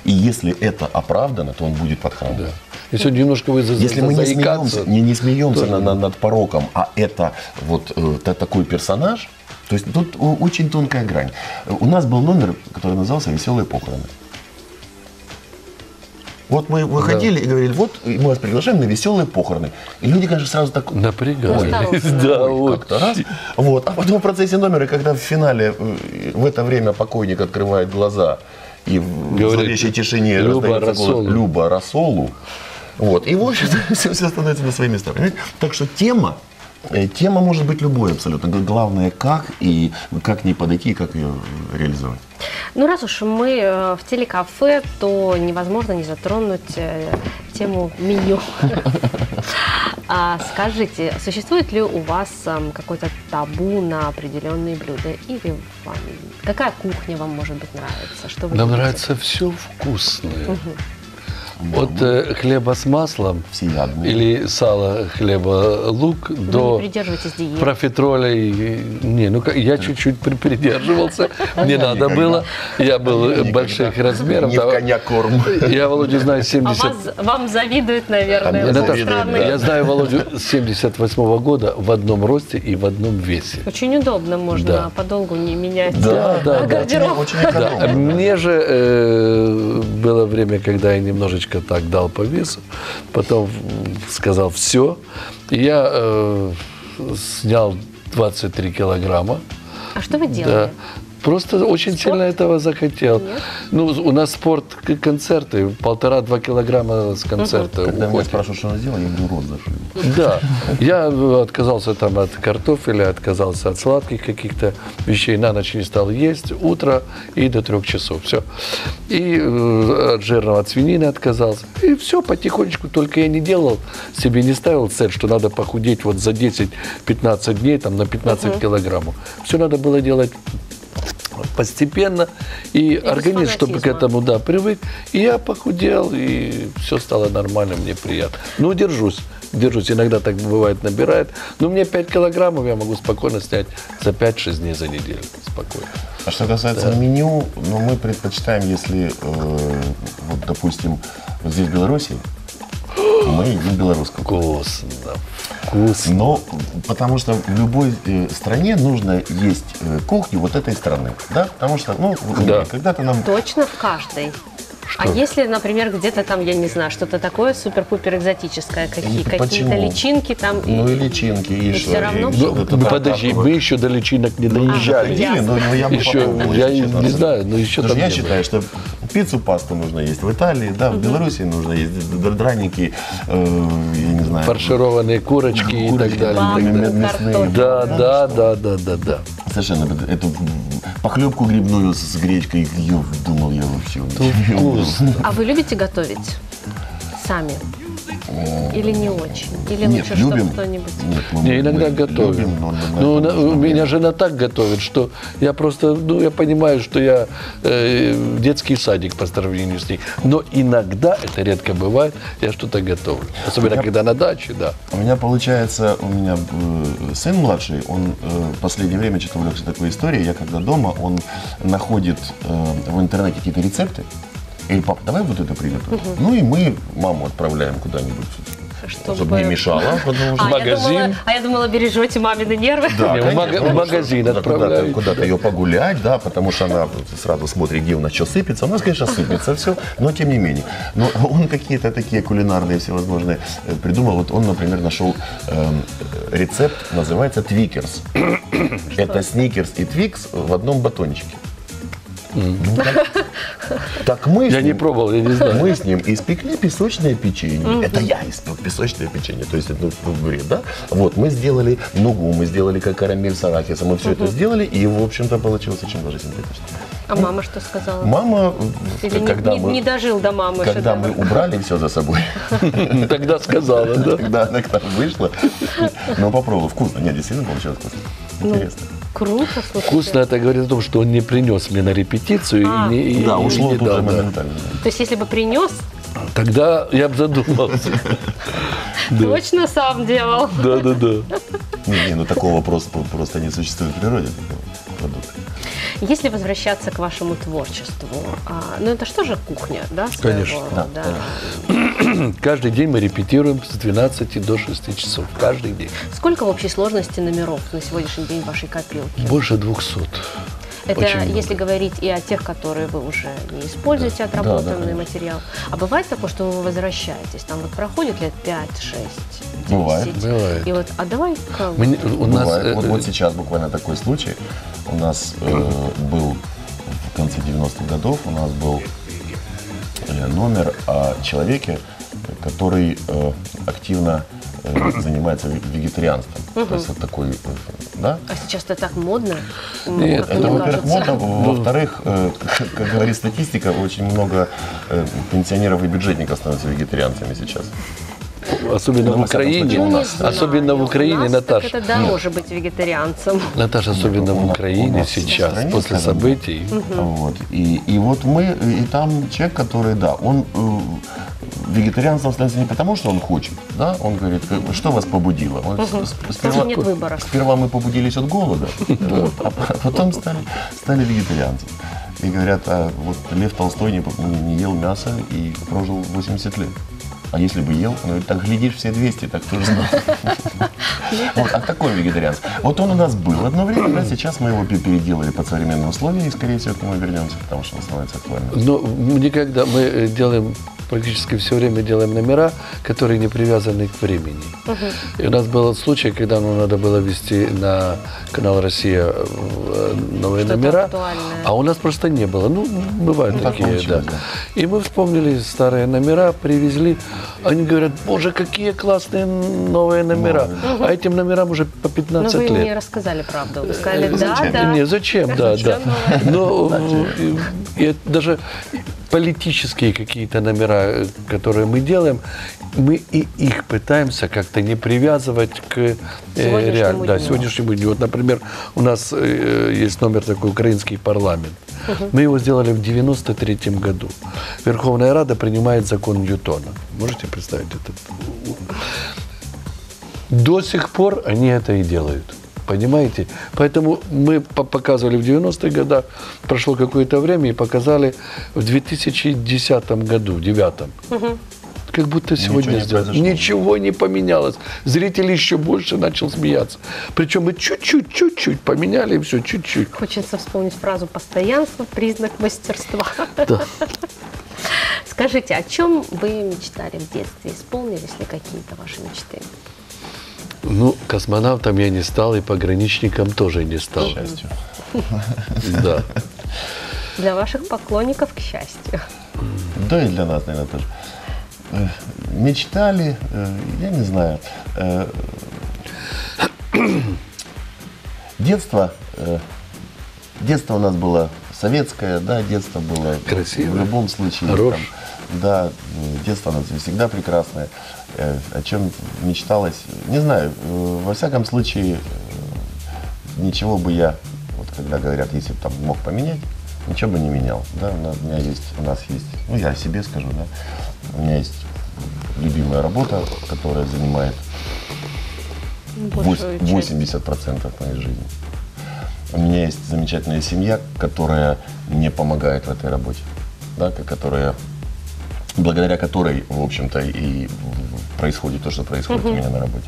и если это оправдано, то он будет подхрамывать. Да. Если немножко вы если мы не смеемся над пороком, а это вот такой персонаж, то есть тут очень тонкая грань. У нас был номер, который назывался «Веселые похороны». Вот мы выходили и говорили: вот мы вас приглашаем на веселые похороны. И люди, конечно, сразу так напрягались. Да, как-то раз. Вот. А потом в процессе номера, когда в финале в это время покойник открывает глаза и в зловещей тишине раздается голос «Люба Рассолу», вот, и в общем-то все становится на свои места. Понимаете? Так что тема может быть любой абсолютно. Главное, как и как к ней подойти, и как ее реализовать. Ну, раз уж мы в телекафе, то невозможно не затронуть тему меню. Скажите, существует ли у вас какой-то табу на определенные блюда? Или какая кухня вам, может быть, нравится? Что вы любите? Нравится все вкусное. От хлеба с маслом или сала, хлеба, лук до профитроля. Не, ну я чуть-чуть придерживался, мне надо было. Я был больших размеров. Не в коня корм. Я Володю знаю 70. А вам завидует, наверное. Я знаю Володю с 78-го года в одном росте и в одном весе. Очень удобно, можно подолгу не менять гардероб. Мне же было время, когда я немножечко так дал по весу, потом сказал все. Я снял 23 килограмма. А что вы делали? Да. Просто очень сильно этого захотел. Нет. Ну, у нас спорт, концерты, 1,5-2 килограмма с концерта уходит. Когда меня спрашивают, что она сделала, я говорю, рот зашил. Да, я отказался там от картофеля, отказался от сладких каких-то вещей, на ночь не стал есть, утро и до 3 часов, все. И от жирного, от свинины отказался. И все, потихонечку, только я не делал, себе не ставил цель, что надо похудеть вот за 10-15 дней там на 15 килограммов. Все надо было делать постепенно, и организм, чтобы к этому, да, привык. И я похудел, и все стало нормально, мне приятно. Ну, держусь. Иногда так бывает, набирает. Но мне 5 килограммов я могу спокойно снять за 5-6 дней за неделю. Спокойно. А что касается меню, ну, мы предпочитаем, если, вот, допустим, вот здесь в Беларуси, мы едим белорусскую кухню. Вкусно. Но потому что в любой стране нужно есть кухню вот этой страны. Да? Потому что, ну, да, когда-то нам... Точно в каждой. Что? А если, например, где-то там, я не знаю, что-то такое супер-пупер экзотическое, какие-то личинки там... Ну и личинки, и что? Все равно... Ну, подожди, мы еще до личинок не доезжали. Я считаю, что... Пиццу, пасту нужно есть в Италии, да, в Беларуси нужно есть драники, я не знаю. Фаршированные курочки и так далее. Мясные. Да. Совершенно. Эту похлебку грибную с гречкой, я думал, я вообще... А вы любите готовить сами? Или не очень? Или нет, лучше, чтобы кто-нибудь... Я иногда готовим. Ну, меня жена так готовит, что я просто, ну, я понимаю, что я детский садик по сравнению с ней. Но иногда, это редко бывает, я что-то готовлю. Особенно, когда на даче, да. У меня получается, у меня сын младший, он в последнее время что-то увлекся такой историей. Я когда дома, он находит в интернете какие-то рецепты. Или, пап, давай вот это приготовим. Ну и мы маму отправляем куда-нибудь, чтобы не мешало. Я думала, бережете мамины нервы. Да, в магазин отправляем. Куда-то ее погулять, да, потому что она сразу смотрит, где у нас что сыпется. У нас, конечно, сыпется все, но тем не менее. Но он какие-то такие кулинарные всевозможные придумал. Вот он, например, нашел рецепт, называется твикерс. Это сникерс и твикс в одном батончике. Так мы с ним, я не пробовал, я не знаю. Мы с ним испекли песочное печенье. Это я испек песочное печенье. То есть это бред, да? Вот, мы сделали нугу, мы сделали как карамель с арахисом. Мы все это сделали, и, в общем-то, получилось очень даже симпатично. А мама что сказала? Мама, не дожил до мамы. Когда мы убрали все за собой. Тогда сказала, да? Тогда она к нам вышла. Но попробовала. Вкусно. Нет, действительно получилось вкусно. Интересно. Круто, слушайте. Вкусно, это говорит о том, что он не принес мне на репетицию. Да, ушло туда моментально. То есть, если бы принес... Тогда я бы задумался. Точно сам делал. Да. Не, ну такого просто не существует в природе. Если возвращаться к вашему творчеству, ну это что же кухня, да? Конечно. Каждый день мы репетируем с 12 до 6 часов. Каждый день. Сколько в общей сложности номеров на сегодняшний день в вашей копилке? Больше 200. Это очень если много. Говорить и о тех, которые вы уже не используете, отработанный материал. А бывает такое, что вы возвращаетесь? Там вот проходит лет 5-6, 10. Бывает. И вот, а давай-ка... Вот сейчас буквально такой случай. У нас был в конце 90-х годов, у нас был номер о человеке, который активно занимается вегетарианством. То есть вот такой, да? А сейчас это так модно? Нет, это, во-первых, модно. Во-вторых, как говорит статистика, очень много пенсионеров и бюджетников становятся вегетарианцами сейчас. Особенно в Украине. Особенно в Украине, Наташа. Это дороже быть вегетарианцем. Наташа, особенно в Украине сейчас, после событий. Вот. И вот мы, и там человек, который, да, он вегетарианцем становится не потому, что он хочет, да, он говорит, что вас побудило? Сперва мы побудились от голода, а потом стали вегетарианцами. И говорят, а вот Лев Толстой не ел мясо и прожил 80 лет. А если бы ел, ну так глядишь все 200, так тоже знал. Вот, а такой вегетарианец. Вот он у нас был одно время, а сейчас мы его переделали под современные условия, и, скорее всего, к нему вернемся, потому что он становится актуальным. Но мы делаем практически все время делаем номера, которые не привязаны к времени. И у нас был случай, когда нам надо было вести на канал «Россия» новые номера, а у нас просто не было. Ну, бывают такие, да. И мы вспомнили старые номера, привезли. Они говорят: боже, какие классные новые номера. А этим номерам уже по 15 лет. Но вы мне рассказали правду. Вы сказали: да, да. Не, зачем, да, да. Но даже политические какие-то номера, которые мы делаем, мы и их пытаемся как-то не привязывать к реальности. Да, сегодняшнему дню. Вот, например, у нас есть номер такой «Украинский парламент». Мы его сделали в 93-м году. Верховная Рада принимает закон Ньютона. Можете представить этот? До сих пор они это и делают. Понимаете? Поэтому мы показывали в 90-х годах, прошло какое-то время, и показали в 2010 году, в 2009. Как будто сегодня ничего не поменялось. Зритель еще больше начал смеяться. Причем мы чуть-чуть поменяли, и все, чуть-чуть. Хочется вспомнить фразу «постоянство – признак мастерства». Да. Скажите, о чем вы мечтали в детстве? Исполнились ли какие-то ваши мечты? Ну, космонавтом я не стал, и пограничником тоже не стал. К счастью. Да. Для ваших поклонников, к счастью. Да, и для нас, наверное, тоже. Мечтали, я не знаю. Детство у нас было советское, да, детство было красивое. В любом случае. Хорош. Там, да, детство у нас всегда прекрасное. О чем мечталось, не знаю. Во всяком случае, ничего бы я, вот когда говорят, если бы там мог поменять, ничего бы не менял. Да, у меня есть, у нас есть, ну я о себе скажу, да. У меня есть любимая работа, которая занимает 80% моей жизни. У меня есть замечательная семья, которая мне помогает в этой работе, да, которая, благодаря которой, в общем-то, и происходит то, что происходит у меня на работе.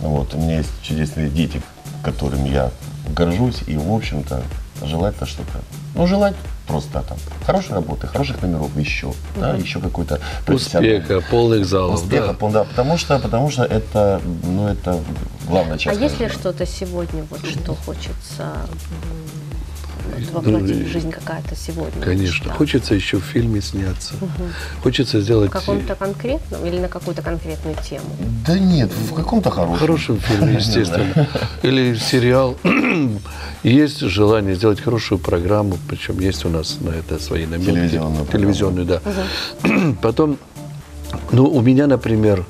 Вот, у меня есть чудесные дети, которыми я горжусь, и, в общем-то, желать-то что-то. Ну, желать просто там хорошей работы, хороших номеров, еще, да, еще какой-то успеха, полных залов. Успеха, да. Да, потому что это, ну, это главная часть. А есть ли что-то сегодня, вот что хочется воплотить в жизнь, какая-то сегодня? Конечно. Мечта? Хочется еще в фильме сняться. Хочется сделать... В каком-то конкретном или на какую-то конкретную тему? Да нет, в каком-то хорошем. В хорошем фильме, естественно. Или сериал. Есть желание сделать хорошую программу, причем есть у нас на это свои наметки. Телевизионную, да. Потом, ну, у меня, например,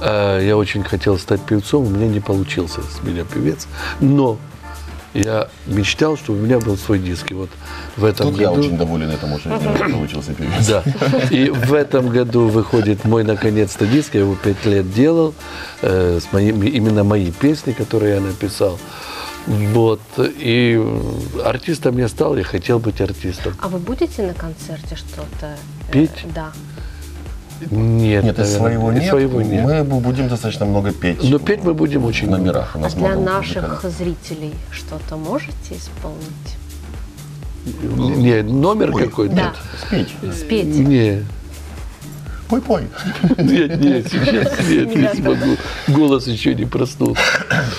я очень хотел стать певцом, у меня не получился с меня певец, но я мечтал, чтобы у меня был свой диск. И вот в этом году... я очень доволен этому, что я научился певец. Да. И в этом году выходит мой, наконец-то, диск. Я его 5 лет делал. С моими, именно мои песни, которые я написал. Вот. И артистом я стал, я хотел быть артистом. А вы будете на концерте что-то петь? Да. Нет, нет, своего нет. Мы будем достаточно много петь. Но петь мы будем очень много. Номерах. У нас для наших зрителей что-то можете исполнить? Нет, номер какой-то. Да. Спеть. Нет. Пой-пой. Нет, сейчас нет, не смогу. Голос еще не проснулся.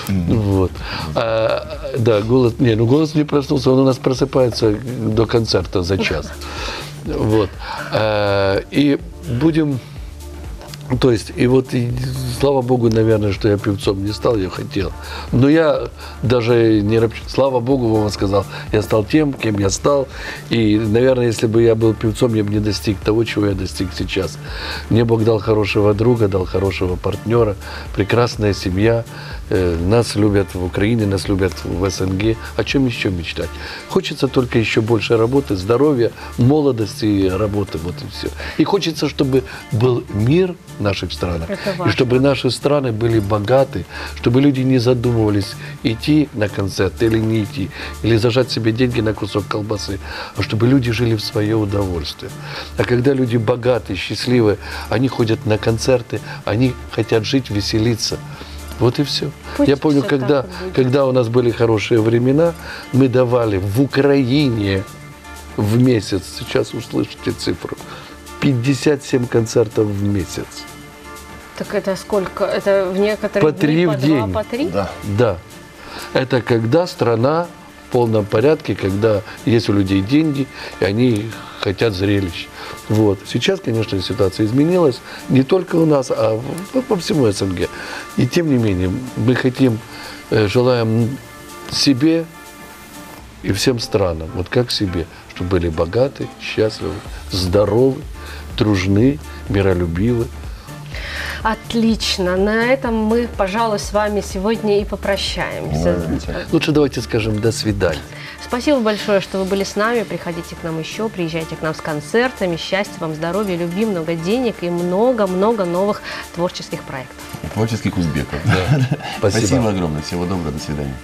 Вот. Да, голос не проснулся, он у нас просыпается до концерта за час. Вот. И будем, то есть, и вот, и, слава богу, наверное, что я певцом не стал, я хотел. Но я даже не, слава богу, вам сказал, я стал тем, кем я стал. И, наверное, если бы я был певцом, я бы не достиг того, чего я достиг сейчас. Мне Бог дал хорошего друга, дал хорошего партнера, прекрасная семья. Нас любят в Украине, нас любят в СНГ. О чем еще мечтать? Хочется только еще больше работы, здоровья, молодости и работы. Вот и все. И хочется, чтобы был мир в наших странах. И чтобы наши страны были богаты, чтобы люди не задумывались, идти на концерт или не идти, или зажать себе деньги на кусок колбасы, а чтобы люди жили в свое удовольствие. А когда люди богаты, счастливы, они ходят на концерты, они хотят жить, веселиться. Вот и все. Пусть я помню, когда у нас были хорошие времена, мы давали в Украине в месяц, сейчас услышите цифру, 57 концертов в месяц. Так это сколько? Это в некоторых по три в день. Да. Да. Это когда страна в полном порядке, когда есть у людей деньги, и они хотят зрелищ. Вот. Сейчас, конечно, ситуация изменилась. Не только у нас, а по всему СНГ. И тем не менее, мы хотим, желаем себе и всем странам, вот как себе, чтобы были богаты, счастливы, здоровы, дружны, миролюбивы. Отлично. На этом мы, пожалуй, с вами сегодня и попрощаемся. Лучше давайте скажем «до свидания». Спасибо большое, что вы были с нами. Приходите к нам еще, приезжайте к нам с концертами. Счастья вам, здоровья, любви, много денег и много-много новых творческих проектов. Творческих узбеков. Да. Спасибо огромное. Всего доброго. До свидания.